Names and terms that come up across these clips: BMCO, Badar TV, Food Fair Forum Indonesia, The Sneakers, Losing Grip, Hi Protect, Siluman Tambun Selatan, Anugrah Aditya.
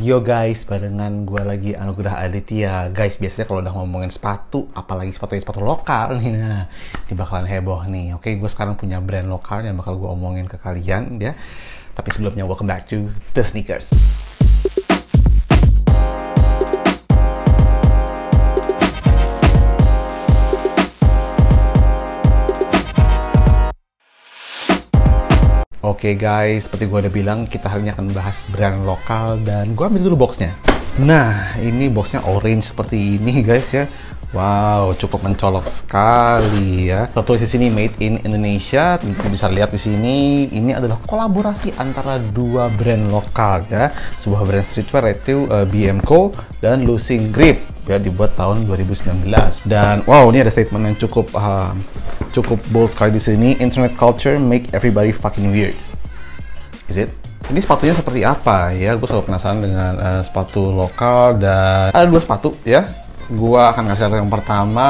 Yo guys, barengan gue lagi Anugrah Aditya. Guys, biasanya kalau udah ngomongin sepatu, apalagi sepatu lokal nih, nah, ini bakalan heboh nih. Oke, gue sekarang punya brand lokal yang bakal gue omongin ke kalian ya. Tapi sebelumnya, welcome back to The Sneakers. Oke guys, seperti gue udah bilang, kita hari ini akan bahas brand lokal dan gue ambil dulu boxnya. Nah, ini boxnya orange seperti ini guys ya. Wow, cukup mencolok sekali ya. Kita tulis di sini Made in Indonesia. Kita bisa lihat di sini, ini adalah kolaborasi antara dua brand lokal ya. Sebuah brand streetwear yaitu BMCO dan Losing Grip. Ya, dibuat tahun 2019 dan wow, ini ada statement yang cukup bold sekali di sini. Internet culture make everybody fucking weird. Is it? Ini sepatunya seperti apa ya? Gue selalu penasaran dengan sepatu lokal dan ada dua sepatu ya. Gue akan ngasih yang pertama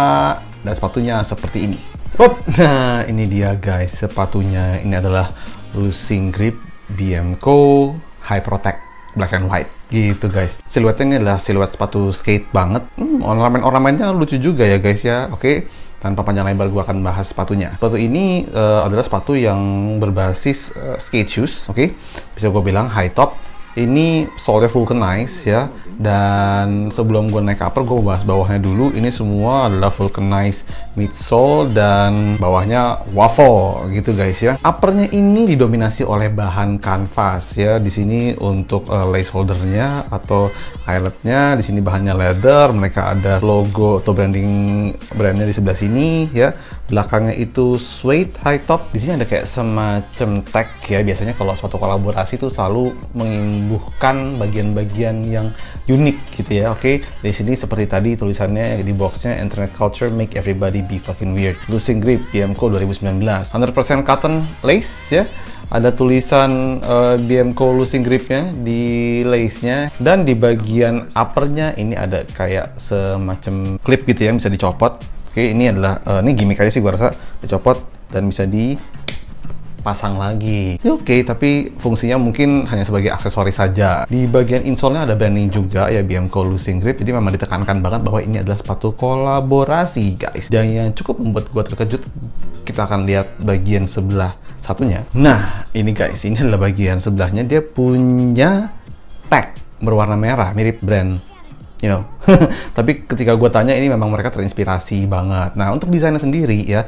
dan sepatunya seperti ini. Hop, nah ini dia guys sepatunya. Ini adalah Losing Grip BMCO High Protect Black and White. Gitu guys, siluetnya ini adalah siluet sepatu skate banget. Ornamen-ornamennya lucu juga ya guys ya. Oke, tanpa panjang lebar gua akan bahas sepatunya. Sepatu ini adalah sepatu yang berbasis skate shoes. Oke, bisa gua bilang high top. Ini sole-nya vulcanized ya. Dan sebelum gua naik upper, gua bahas bawahnya dulu. Ini semua adalah vulcanized midsole dan bawahnya waffle gitu guys ya. Uppernya ini didominasi oleh bahan kanvas ya. Di sini untuk lace holdernya atau eyeletnya, di sini bahannya leather. Mereka ada logo atau brandnya di sebelah sini ya. Belakangnya itu suede high top. Di sini ada kayak semacam tag ya. Biasanya kalau suatu kolaborasi itu selalu mengimbuhkan bagian-bagian yang unik gitu ya. Oke, di sini seperti tadi tulisannya di boxnya, internet culture make everybody be fucking weird. Losing Grip BMCO 2019. 100% cotton lace ya. Ada tulisan BMCO Losing Gripnya di lace-nya, dan di bagian uppernya ini ada kayak semacam clip gitu ya, bisa dicopot. Oke, ini adalah ini gimmick aja sih gua rasa, dicopot dan bisa dipasang lagi. Oke, tapi fungsinya mungkin hanya sebagai aksesoris saja. Di bagian insole-nya ada branding juga ya, BMCO Losing Grip. Jadi memang ditekankan banget bahwa ini adalah sepatu kolaborasi guys. Dan yang cukup membuat gua terkejut, kita akan lihat bagian sebelah satunya. Nah, ini guys, ini adalah bagian sebelahnya. Dia punya tag berwarna merah mirip brand, you know. Tapi ketika gue tanya, ini memang mereka terinspirasi banget. Nah, untuk desainnya sendiri ya,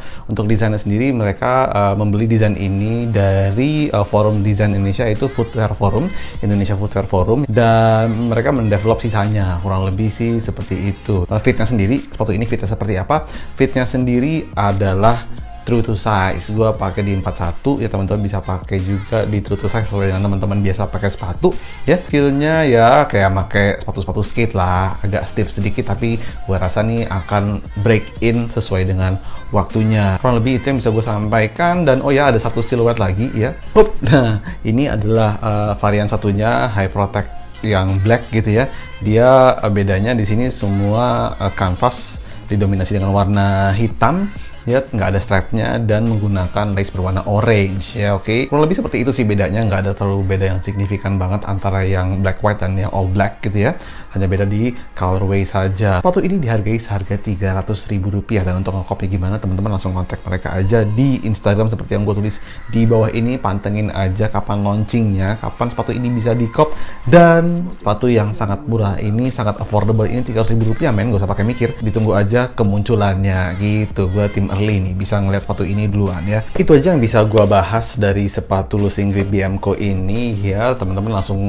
mereka membeli desain ini dari forum desain Indonesia, itu Food Fair Forum Indonesia, Food Fair Forum, dan mereka mendevelop sisanya kurang lebih sih seperti itu. Fitnya sendiri, sepatu ini fitnya seperti apa? Fitnya sendiri adalah true to size. Gua pakai di 41 ya, teman-teman bisa pakai juga di true to size sesuai dengan teman-teman biasa pakai sepatu ya. Feelnya ya kayak pakai sepatu-sepatu skate lah, agak stiff sedikit, tapi gua rasa nih akan break in sesuai dengan waktunya. Kurang lebih itu yang bisa gue sampaikan. Dan oh ya, ada satu siluet lagi ya. Hup. Nah, ini adalah varian satunya High Protect yang black gitu ya. Dia bedanya di sini semua kanvas didominasi dengan warna hitam. Lihat, nggak ada strapnya dan menggunakan lace berwarna orange ya. Oke, kurang lebih seperti itu sih bedanya. Nggak ada terlalu beda yang signifikan banget antara yang black white dan yang all black gitu ya, hanya beda di colorway saja. Sepatu ini dihargai seharga Rp300.000, dan untuk ngekopnya gimana teman-teman langsung kontak mereka aja di Instagram seperti yang gue tulis di bawah ini. Pantengin aja kapan launchingnya, kapan sepatu ini bisa dikop, dan sepatu yang sangat murah ini, sangat affordable ini, Rp300.000 men, gak usah pakai mikir, ditunggu aja kemunculannya gitu. Gue tim early nih, bisa ngeliat sepatu ini duluan ya. Itu aja yang bisa gua bahas dari sepatu Losing Grip BMCO ini ya. Teman-teman langsung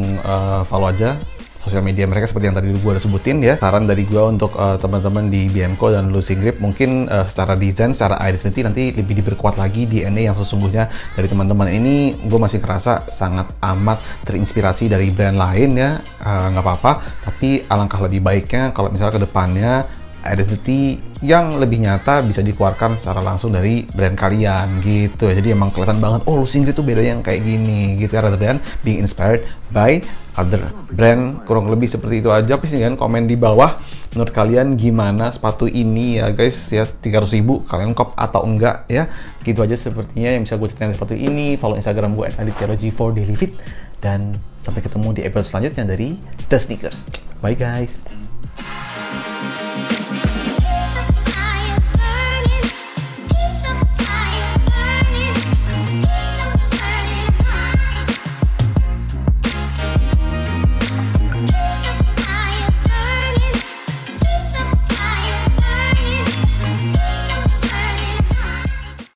follow aja sosial media mereka seperti yang tadi gua udah sebutin ya. Saran dari gua untuk teman-teman di BMCO dan Losing Grip, mungkin secara desain, secara identity nanti lebih diperkuat lagi DNA yang sesungguhnya dari teman-teman ini. Gua masih kerasa sangat amat terinspirasi dari brand lain ya, nggak apa-apa, tapi alangkah lebih baiknya kalau misalnya ke depannya identity yang lebih nyata bisa dikeluarkan secara langsung dari brand kalian gitu. Jadi emang kelihatan banget, oh Losing Grip tuh bedanya yang kayak gini gitu, rather than being inspired by other brand. Kurang lebih seperti itu aja. Please jangan komen di bawah menurut kalian gimana sepatu ini ya guys ya. 300.000 kalian kop atau enggak ya. Gitu aja sepertinya yang bisa gue ceritain sepatu ini. Follow Instagram gue @aditya_daily_fit, dan Sampai ketemu di episode selanjutnya dari The Sneakers. Bye guys!